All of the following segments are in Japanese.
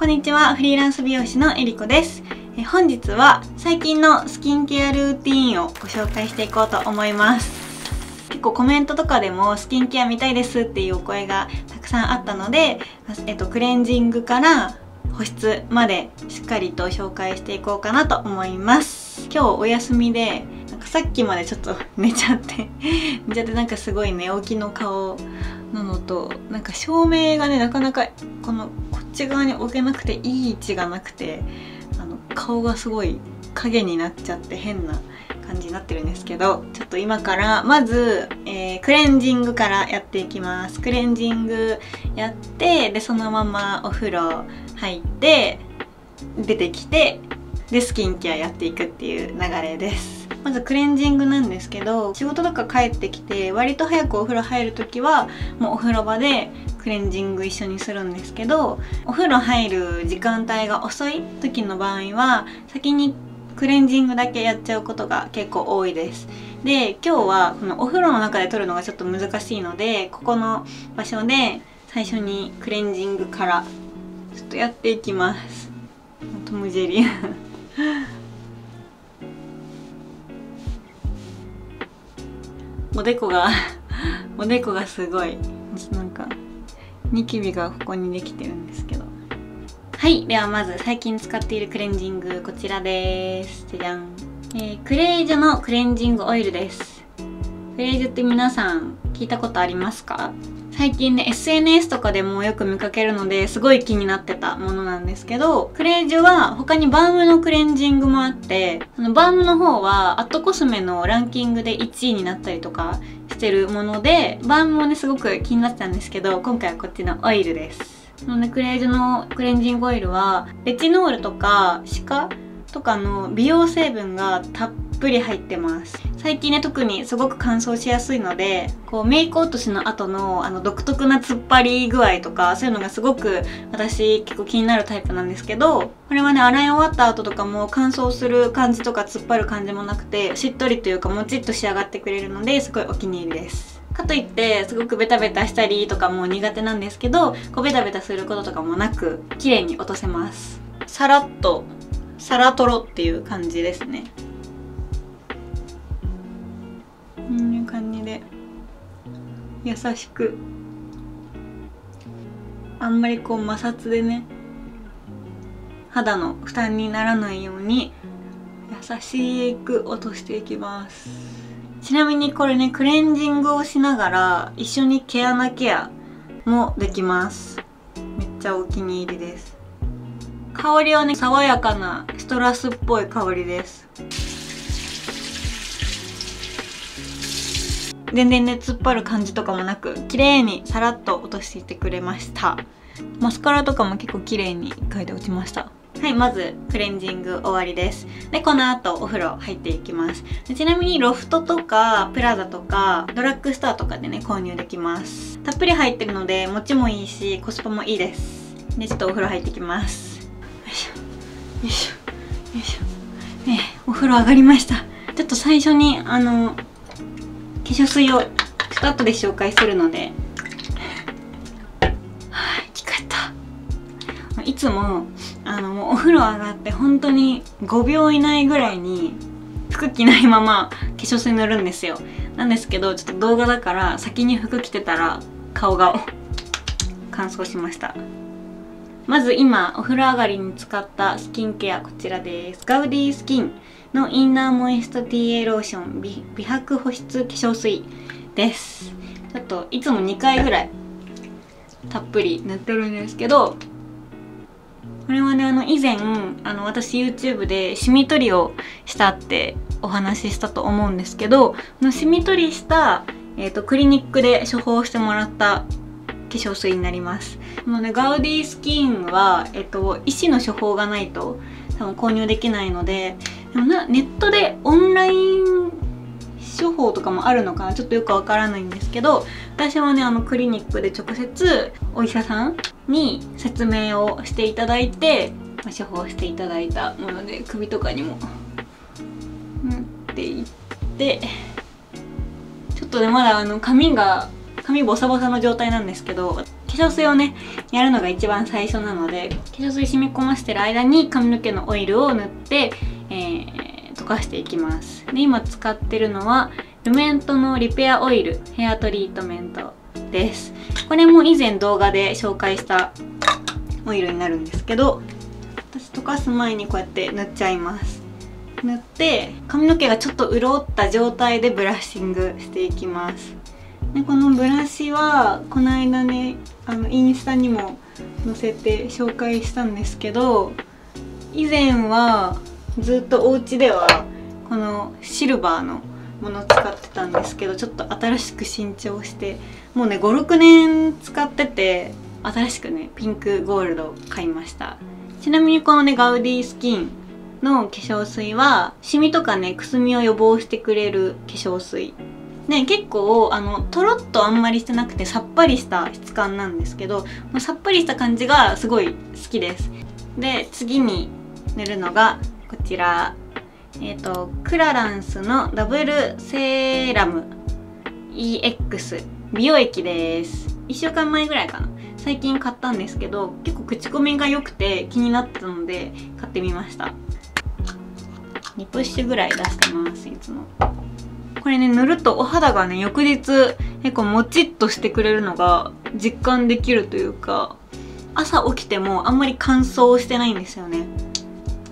こんにちは、フリーランス美容師のえりこです。本日は最近のスキンケアルーティンをご紹介していこうと思います。結構コメントとかでもスキンケア見たいですっていうお声がたくさんあったので、クレンジングから保湿までしっかりと紹介していこうかなと思います。今日お休みでさっきまでちょっと寝ちゃってなんかすごい寝起きの顔なのと、なんか照明がねなかなかこっち側に置けなくていい位置がなくて、顔がすごい影になっちゃって変な感じになってるんですけど、ちょっと今からまず、クレンジングからやっていきます。クレンジングやって、でそのままお風呂入って出てきて、でスキンケアやっていくっていう流れです。まずクレンジングなんですけど、仕事とか帰ってきて割と早くお風呂入る時はもうお風呂場でクレンジング一緒にするんですけど、お風呂入る時間帯が遅い時の場合は先にクレンジングだけやっちゃうことが結構多いです。で今日はこのお風呂の中で撮るのがちょっと難しいので、ここの場所で最初にクレンジングからちょっとやっていきます。トム・ジェリーおでこがすごいなんかニキビがここにできてるんですけど、はい、ではまず最近使っているクレンジング、こちらです。じゃじゃん、クレイジュのクレンジングオイルです。クレイジュって皆さん聞いたことありますか？最近ね SNS とかでもよく見かけるのですごい気になってたものなんですけど、クレイジュは他にバームのクレンジングもあって、バームの方はアットコスメのランキングで1位になったりとかしてるもので、バームもねすごく気になってたんですけど、今回はこっちのオイルです。なのでクレイジュのクレンジングオイルはレチノールとかシカとかの美容成分がたっぷり入ってます。最近ね特にすごく乾燥しやすいので、こうメイク落としの後の独特な突っ張り具合とかそういうのがすごく私結構気になるタイプなんですけど、これはね洗い終わった後とかも乾燥する感じとか突っ張る感じもなくて、しっとりというかもちっと仕上がってくれるのですごいお気に入りです。かといってすごくベタベタしたりとかも苦手なんですけど、こうベタベタすることとかもなく綺麗に落とせます。さらっとサラトロっていう感じですね。こういう感じで優しく、あんまりこう摩擦でね肌の負担にならないように優しく落としていきます。ちなみにこれねクレンジングをしながら一緒に毛穴ケアもできます。めっちゃお気に入りです。香りはね爽やかなシトラスっぽい香りです。全然ね突っ張る感じとかもなく綺麗にさらっと落としていってくれました。マスカラとかも結構綺麗に1回で落ちました。はい、まずクレンジング終わりです。でこの後お風呂入っていきます。ちなみにロフトとかプラザとかドラッグストアとかでね購入できます。たっぷり入ってるので持ちもいいしコスパもいいです。でちょっとお風呂入ってきます。よいしょよいしょよいしょ。ねお風呂上がりました。ちょっと最初に化粧水をちょっと後で紹介するのではぁ、着替えた。いつももうお風呂上がって本当に5秒以内ぐらいに服着ないまま化粧水塗るんですよ。なんですけどちょっと動画だから先に服着てたら顔が乾燥しました。まず今お風呂上がりに使ったスキンケア、こちらです。ガウディスキンのインナーモイスト TA ローション美白保湿化粧水です。ちょっといつも2回ぐらいたっぷり塗ってるんですけど、これはね以前私 YouTube でシミ取りをしたってお話ししたと思うんですけど、シミ取りした、クリニックで処方してもらった化粧水になります。このねガウディスキンは、医師の処方がないと多分購入できないので、でもネットでオンライン処方とかもあるのかな、ちょっとよくわからないんですけど、私はねクリニックで直接お医者さんに説明をしていただいて、処方していただいたもので首とかにも塗っていって、ちょっとねまだ髪ボサボサの状態なんですけど、化粧水をねやるのが一番最初なので、化粧水染み込ませてる間に髪の毛のオイルを塗って、溶かしていきます。で今使ってるのはルメントのリペアオイルヘアトリートメントです。これも以前動画で紹介したオイルになるんですけど、私溶かす前にこうやって塗っちゃいます。塗って髪の毛がちょっと潤った状態でブラッシングしていきます。でこのブラシはこの間ねインスタにも載せて紹介したんですけど、以前はずっとお家ではこのシルバーのものを使ってたんですけど、ちょっと新しく新調してもうね 5,6 年使ってて、新しくねピンクゴールド買いました。ちなみにこのねガウディスキンの化粧水はシミとかねくすみを予防してくれる化粧水ね、結構とろっとあんまりしてなくてさっぱりした質感なんですけど、さっぱりした感じがすごい好きです。で次に塗るのがこちら、クラランスのダブルセーラム EX 美容液です。1週間前ぐらいかな、最近買ったんですけど、結構口コミが良くて気になったので買ってみました。2プッシュぐらい出してます。いつもこれね塗るとお肌がね翌日結構もちっとしてくれるのが実感できるというか、朝起きてもあんまり乾燥してないんですよね。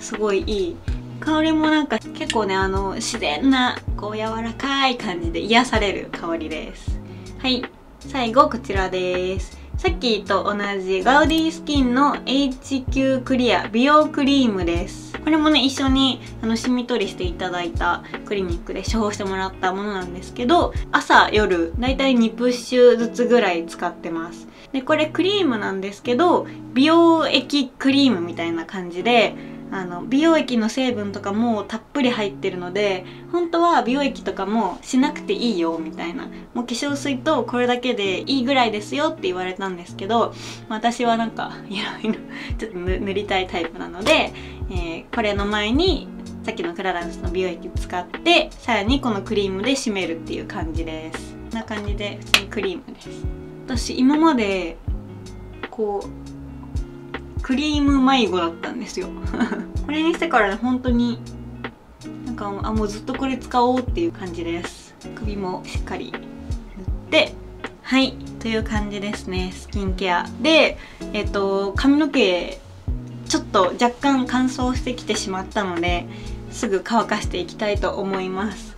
すごいいい香りもなんか結構ね自然なこう柔らかい感じで癒される香りです。はい、最後こちらです。さっきと同じガウディスキンの HQ クリア美容クリームです。これもね一緒にしみ取りしていただいたクリニックで処方してもらったものなんですけど、朝夜だいたい2プッシュずつぐらい使ってます。でこれクリームなんですけど、美容液クリームみたいな感じで美容液の成分とかもたっぷり入ってるので、本当は美容液とかもしなくていいよみたいな、もう化粧水とこれだけでいいぐらいですよって言われたんですけど、私はなんかいろいろちょっと塗りたいタイプなので、これの前にさっきのクラランスの美容液使ってさらにこのクリームで締めるっていう感じです。こんな感じで普通にクリームです。私今までこうクリーム迷子だったんですよこれにしてからね本当になんかもうずっとこれ使おうっていう感じです。首もしっかり塗って、はい、という感じですね。スキンケアで髪の毛ちょっと若干乾燥してきてしまったのですぐ乾かしていきたいと思います。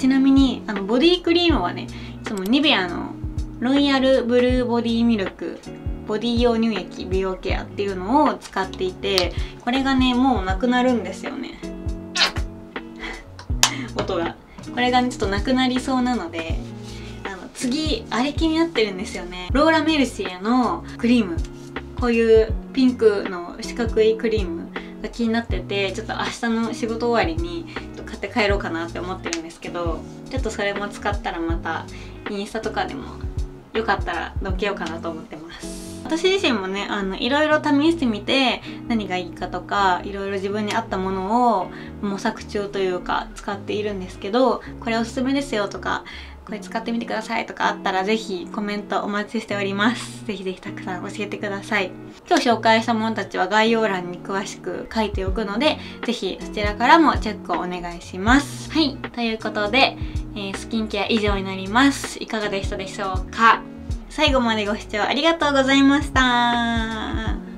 ちなみにボディクリームはねいつもニベアのロイヤルブルーボディミルクボディ用乳液美容ケアっていうのを使っていて、これがねもうなくなるんですよね音がこれがねちょっとなくなりそうなので、次あれ気になってるんですよね。ローラメルシエのクリーム、こういうピンクの四角いクリームが気になってて、ちょっと明日の仕事終わりに買って帰ろうかなって思ってるんですけど、ちょっとそれも使ったらまたインスタとかでもよかったらのっけようかなと思ってます。私自身もねいろいろ試してみて何がいいかとかいろいろ自分に合ったものを模索中というか使っているんですけど、これおすすめですよとかこれ使ってみてくださいとかあったらぜひコメントお待ちしております。ぜひぜひたくさん教えてください。今日紹介したものたちは概要欄に詳しく書いておくので、ぜひそちらからもチェックをお願いします。はい、ということでスキンケア以上になります。いかがでしたでしょうか？最後までご視聴ありがとうございました。